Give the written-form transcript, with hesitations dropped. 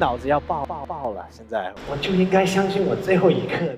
脑子要爆了，现在我就应该相信我最后一刻。